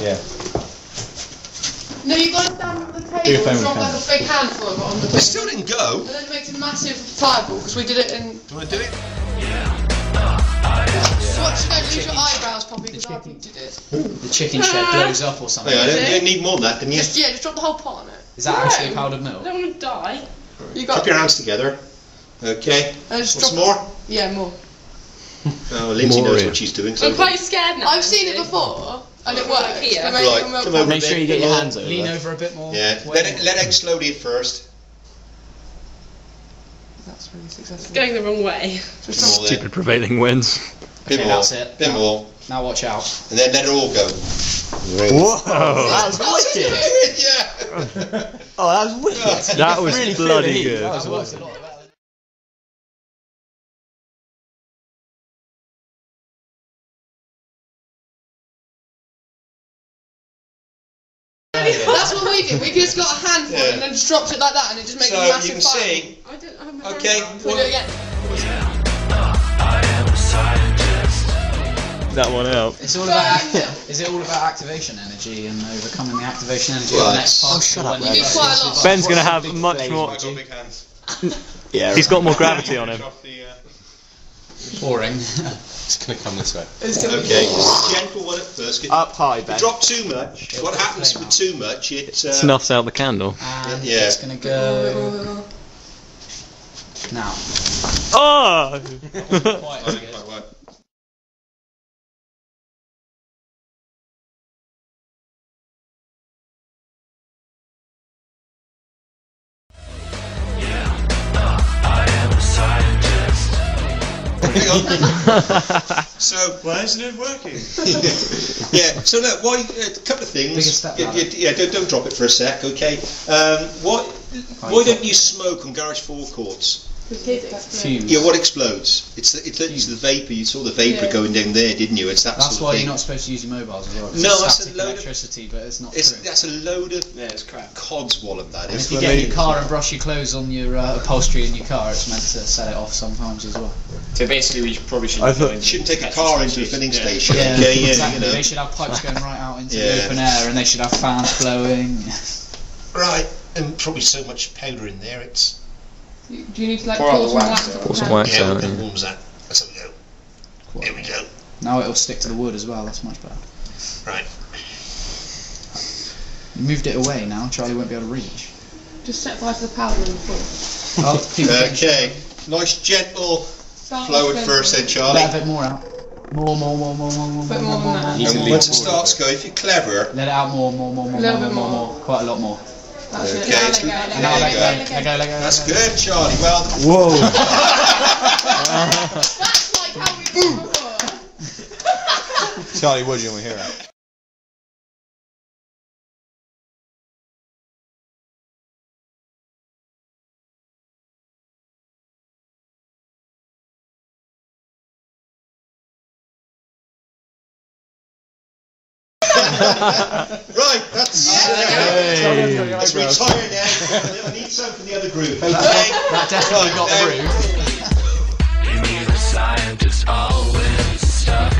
Yeah. No, you've got to stand on the table and drop out a big handful of it on the table. It still didn't go. And then it makes a massive fireball because we did it in... Do you want to do it? Yeah. Watch, don't lose your eyebrows probably because I think you did. The chicken shed blows up or something. Yeah, you don't need more than that, can you? Just drop the whole pot on it. Is that actually powdered milk? I don't want to die. You got your hands together. Okay. What's more? Yeah, more. Oh, Lindsay knows what she's doing. I'm quite scared now. I've seen it before and it worked. Right, make sure you get your hands over. Lean over a bit more. Yeah. Let it slowly at first. That's really successful. It's going the wrong way. Stupid prevailing winds. Okay, that's it. Bit more. Now watch out. And then let it all go. Whoa! That was wicked! Yeah! That was wicked! That was really bloody good. That was wicked. That's what we did. We just got a handful and then just dropped it like that, and it just makes a massive fire. You can see. I don't have my hand. We'll do it again. That one out. It's all about is it all about activation energy and overcoming the activation energy of the next part? Oh, shut up! You did quite a lot. Ben's going to have much more. I've got big hands. Yeah, he's got more gravity on him. Boring. It's going to come this way. Okay, gentle one at first. Up high, Ben. Drop too much. What happens with too much? It snuffs out the candle. And it's going to go now. Oh! Why isn't it working? So look, a couple of things. Don't drop it for a sec, okay? Why don't you smoke on garage forecourts? Fumes. Yeah, what explodes? It's the vapour. You saw the vapour going down there, didn't you? It's that's sort of why thing. You're not supposed to use your mobiles as well. No, that's a load electricity, but it's not true. That's a load of it's crap. Codswallop that is. If you get in your car and brush your clothes on your upholstery in your car, it's meant to set it off sometimes as well. So basically, we probably shouldn't take a car into a filling station. Yeah, exactly. You know. They should have pipes going right out into the open air, and they should have fans blowing. Right, and probably so much powder in there, it's. Do you need to like pour some wax? Pour some wax out. Yeah, warms that. Let's have a go. There we go. Now it'll stick to the wood as well. That's much better. Right. You moved it away now. Charlie won't be able to reach. Just set by to the powder and pour. Okay. Nice gentle flow at first, then Charlie. Let a bit more out. More. Bit more than that. And once it starts going, if you're clever, let it out more. Quite a lot more. That's okay, let go. That's good, Charlie. Well done. Whoa. That's like how we do it before. Charlie, what do you want to hear about? Right, let's retire now. I need some from the other group. Okay? That definitely got the groove. Give me the scientist always stuck.